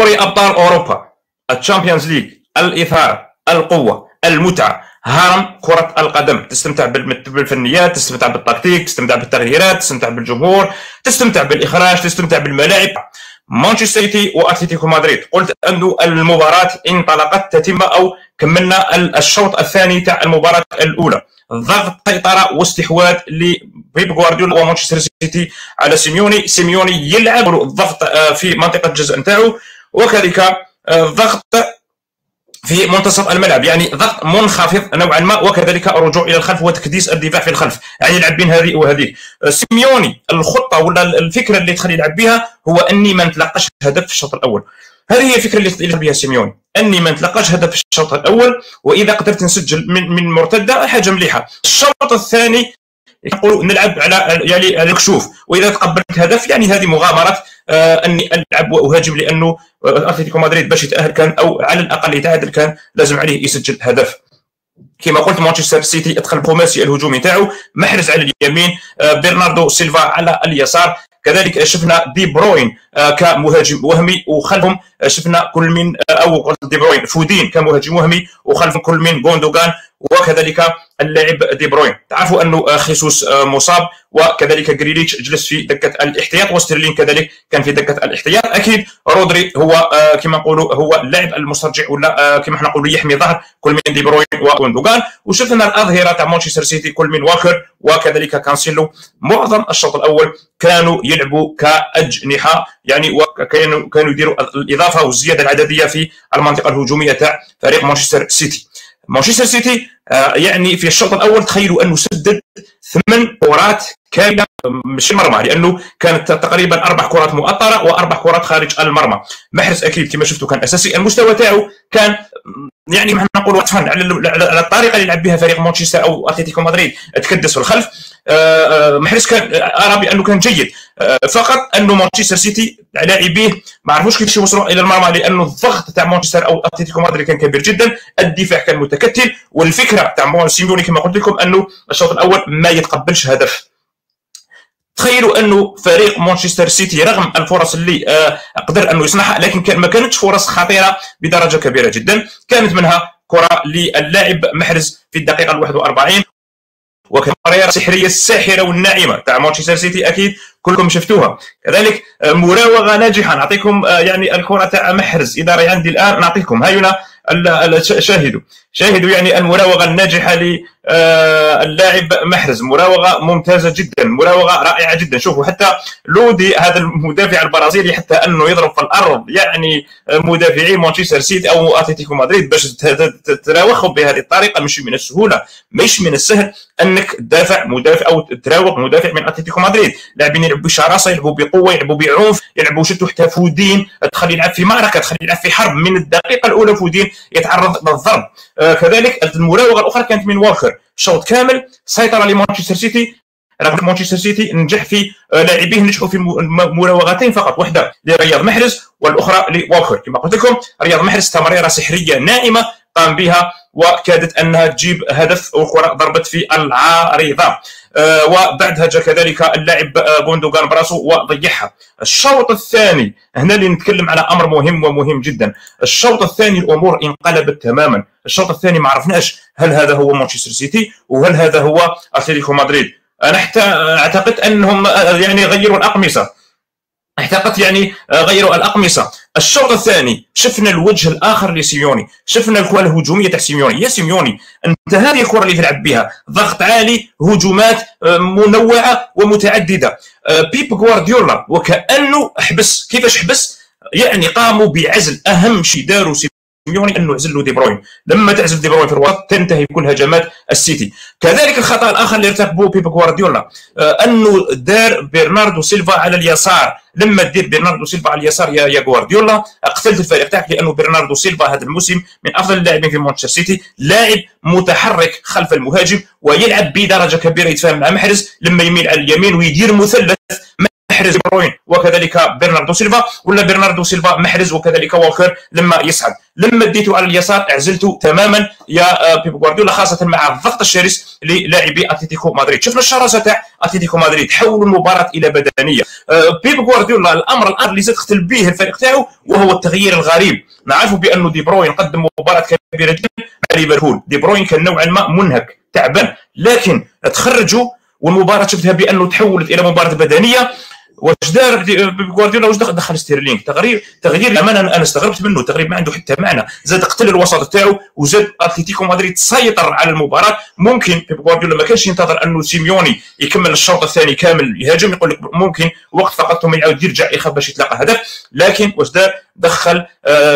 دوري أبطال أوروبا، الشامبيونز ليج، الإثارة، القوة، المتعة، هرم كرة القدم. تستمتع بالفنيات، تستمتع بالتكتيك، تستمتع بالتغييرات، تستمتع بالجمهور، تستمتع بالإخراج، تستمتع بالملاعب. مانشستر سيتي وأتلتيكو مدريد، قلت أنه المباراة انطلقت تتم أو كملنا الشوط الثاني تاع المباراة الأولى. ضغط، سيطرة واستحواذ لبيب غوارديولا ومانشستر سيتي على سيميوني. سيميوني يلعب الضغط في منطقة الجزاء نتاعو، وكذلك ضغط في منتصف الملعب، يعني ضغط منخفض نوعا ما، وكذلك الرجوع الى الخلف وتكديس الدفاع في الخلف، يعني يلعب بين هذه وهذه. سيميوني الخطه ولا الفكره اللي تخلي يلعب بها هو اني ما نتلقاش هدف في الشوط الاول. هذه هي الفكره اللي يلعب بها سيميوني، اني ما نتلقاش هدف في الشوط الاول، واذا قدرت نسجل من مرتده حاجه مليحه. الشوط الثاني نقولوا نلعب على يعني على الكشوف، واذا تقبلت هدف يعني هذه مغامره اني العب واهاجم، لانه اتلتيكو مدريد باش يتاهل كان او على الاقل يتعادل كان لازم عليه يسجل هدف. كما قلت مانشستر سيتي ادخل الخماسي الهجومي تاعو، محرز على اليمين، برناردو سيلفا على اليسار، كذلك شفنا دي بروين كمهاجم وهمي، وخلفهم شفنا كل من او دي بروين فودين كمهاجم وهمي، وخلفهم كل من غوندوغان وكذلك اللاعب دي بروين. تعرفوا انه خيسوس مصاب، وكذلك غريليتش جلس في دكه الاحتياط، وستيرلين كذلك كان في دكه الاحتياط. اكيد رودري هو كما نقولوا هو اللاعب المسترجع ولا كما احنا نقولوا يحمي ظهر كل من دي بروين وغوندوغان. وشفنا الاظهره تاع مانشستر سيتي كل من واكر وكذلك كانسيلو، معظم الشوط الاول كانوا يلعبوا كاجنحه، يعني كانوا يديروا الاضافه والزياده العدديه في المنطقه الهجوميه تاع فريق مانشستر سيتي. مانشستر سيتي يعني في الشوط الاول تخيلوا انه سدد 8 كرات كامله مش مرمى، لانه كانت تقريبا 4 كرات مؤطره و4 كرات خارج المرمى. محرز اكيد كما شفتوا كان اساسي، المستوى تاعو كان يعني ما نقولوا وصفا على الطريقه اللي لعب بها فريق مانشستر او اتلتيكو مدريد، تكدس في الخلف. محرز كان ارى بانه كان جيد، فقط انه مانشستر سيتي لاعبيه ما عرفوش كيفاش يوصلوا الى المرمى، لانه الضغط تاع مانشستر او اتلتيكو مدريد كان كبير جدا، الدفاع كان متكتل، والفكره تاع سيميوني كما قلت لكم انه الشوط الاول ما يتقبلش هدف. تخيلوا انه فريق مانشستر سيتي رغم الفرص اللي قدر انه يصنعها، لكن ما كانتش فرص خطيره بدرجه كبيره جدا، كانت منها كره للاعب محرز في الدقيقه 41، وكانت قريره سحريه الساحره والناعمه تاع مانشستر سيتي، اكيد كلكم شفتوها. كذلك مراوغه ناجحه، نعطيكم يعني الكره تاع محرز اذا راهي عندي الان نعطيكم، ها هنا شاهدوا يعني المراوغه الناجحه للاعب محرز، مراوغه ممتازه جدا، مراوغه رائعه جدا. شوفوا حتى لودي هذا المدافع البرازيلي حتى انه يضرب في الارض، يعني مدافعي مانشستر سيتي او اتلتيكو مدريد باش تراوغهم بهذه الطريقه مش من السهوله، مش من السهل انك تدافع مدافع او تراوغ مدافع من اتلتيكو مدريد. لاعبين يلعبوا بشراسه، يلعبوا بقوه، يلعبوا بعنف، يلعبوا شتو، حتى فودين تخلي يلعب في معركه، تخلي يلعب في حرب من الدقيقه الاولى، فودين يتعرض للضرب. كذلك المراوغه الاخرى كانت من واكر، شوط كامل سيطره لمانشستر سيتي، رغم مانشستر سيتي نجح في لاعبيه، نجحوا في مراوغتين فقط، واحده لرياض محرز والاخرى لواكر. كما قلت لكم رياض محرز تمريره سحريه ناعمه قام بها، وكادت انها تجيب هدف، وكره ضربت في العارضه، وبعدها جاء كذلك اللاعب غوندوغان براسو وضيعها. الشوط الثاني هنا اللي نتكلم على امر مهم ومهم جدا، الشوط الثاني الامور انقلبت تماما. الشوط الثاني ما عرفناش هل هذا هو مانشستر سيتي وهل هذا هو اتلتيكو مدريد. انا حتى اعتقدت انهم يعني غيروا الاقمصه، اعتقدت يعني غيروا الاقمصه. الشوط الثاني شفنا الوجه الاخر لسيميوني، شفنا الكره الهجوميه تاع سيميوني. يا سيميوني انت هذه الكره اللي تلعب بها، ضغط عالي، هجومات منوعه ومتعدده. بيب غوارديولا وكانه حبس، كيفاش حبس؟ يعني قاموا بعزل، اهم شيء داروا سيميوني انه عزل له دي بروين، لما تعزل دي بروين في الوسط تنتهي كل هجمات السيتي. كذلك الخطا الاخر اللي ارتكبه بيب غوارديولا انه دار برناردو سيلفا على اليسار. لما دير برناردو سيلفا على اليسار يا غوارديولا قتلت الفريق تاعك، لانه برناردو سيلفا هذا الموسم من افضل اللاعبين في مانشستر سيتي، لاعب متحرك خلف المهاجم ويلعب بدرجه كبيره، يتفاهم مع محرز لما يميل على اليمين ويدير مثلث محرز بروين وكذلك برناردو سيلفا، ولا برناردو سيلفا محرز وكذلك ووكر لما يصعد. لما اديته على اليسار عزلته تماما يا بيب غوارديولا، خاصه مع الضغط الشرس للاعبي اتلتيكو مدريد. شفنا الشراسه تاع اتلتيكو مدريد، حولوا المباراه الى بدنيه. بيب غوارديولا الامر الان اللي تختل به الفريق تاعو وهو التغيير الغريب. نعرفوا بانه دي بروين قدم مباراه كبيره جدا مع ليفربول، دي بروين كان نوعا ما منهك تعبان، لكن تخرجوا والمباراه شفتها بانه تحولت الى مباراه بدنيه. واش دار غوارديولا؟ واش دخل ستيرلينغ؟ تغيير امانه انا استغربت منه، تغريب ما عنده حتى معنى، زاد قتل الوسط تاعو وزاد اتلتيكو مدريد سيطر على المباراه. ممكن غوارديولا ما كانش ينتظر انه سيميوني يكمل الشوط الثاني كامل يهاجم، يقول لك ممكن وقت فقط ثم يعاود يرجع يخاف باش يتلقى هدف، لكن واش دار؟ دخل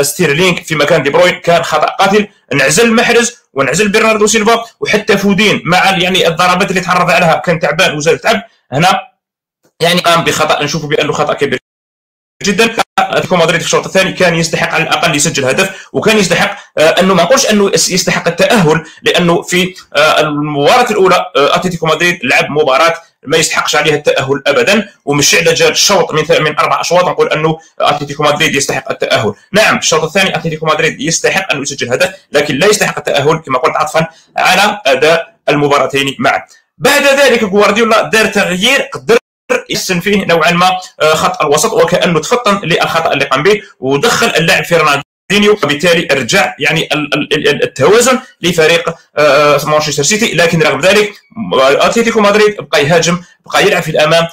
ستيرلينغ في مكان دي بروين، كان خطا قاتل. انعزل محرز وانعزل برناردو سيلفا، وحتى فودين مع يعني الضربات اللي تعرض لها كان تعبان وزاد تعب. هنا يعني قام بخطا نشوفوا بانه خطا كبير جدا. اتلتيكو مدريد في الشوط الثاني كان يستحق على الاقل يسجل هدف، وكان يستحق انه ما نقولش انه يستحق التاهل، لانه في المباراه الاولى اتلتيكو مدريد لعب مباراه ما يستحقش عليها التاهل ابدا، ومش على جال الشوط من 4 اشواط نقول انه اتلتيكو مدريد يستحق التاهل. نعم الشوط الثاني اتلتيكو مدريد يستحق انه يسجل هدف، لكن لا يستحق التاهل كما قلت عطفا على اداء المباراتين معا. بعد ذلك غوارديولا دار تغيير قدر يحسن فيه نوعا ما خط الوسط، وكانه تفطن للخطا اللي قام به، ودخل اللاعب فرناندينيو، وبالتالي رجع يعني التوازن لفريق مانشستر سيتي. لكن رغم ذلك اتلتيكو مدريد بقى يهاجم، بقى يلعب في الامام،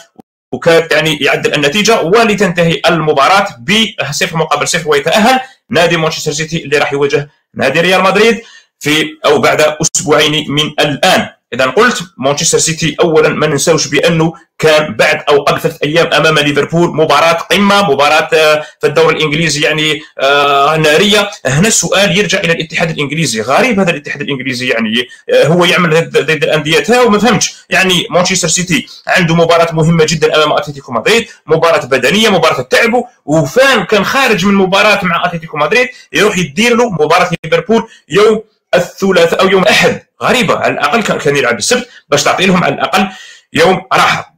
وكان يعني يعدل النتيجه، ولتنتهي المباراه ب0-0 ويتاهل نادي مانشستر سيتي اللي راح يواجه نادي ريال مدريد في او بعد اسبوعين من الان. إذا قلت مانشستر سيتي أولا ما ننساوش بأنه كان بعد أو قبل 3 أيام أمام ليفربول مباراة قمة، مباراة في الدوري الإنجليزي يعني نارية. هنا السؤال يرجع إلى الاتحاد الإنجليزي، غريب هذا الاتحاد الإنجليزي يعني هو يعمل ضد الأندية تاعو وما فهمتش. يعني مانشستر سيتي عنده مباراة مهمة جدا أمام أتلتيكو مدريد، مباراة بدنية، مباراة تعبه، وفان كان خارج من مباراة مع أتلتيكو مدريد يروح يدير له مباراة ليفربول يوم الثلاثاء او يوم الاحد. غريبه، على الاقل كان يلعب السبت باش تعطي لهم على الاقل يوم راحه.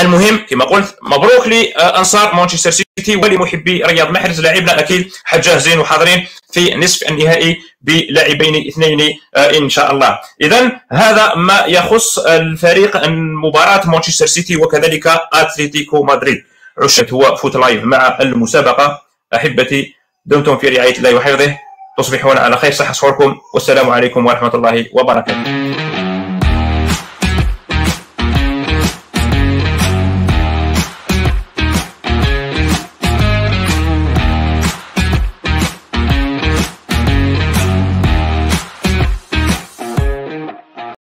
المهم كما قلت مبروك لانصار مانشستر سيتي ولمحبي رياض محرز، لاعبنا اكيد حجاه زين وحاضرين في نصف النهائي بلاعبين 2 ان شاء الله. اذا هذا ما يخص الفريق مباراه مانشستر سيتي وكذلك اتلتيكو مدريد. عشت هو فوت لايف مع المسابقه. احبتي دمتم في رعايه الله وحفظه، تصبحون على خير، صحة صحوركم، والسلام عليكم ورحمة الله وبركاته.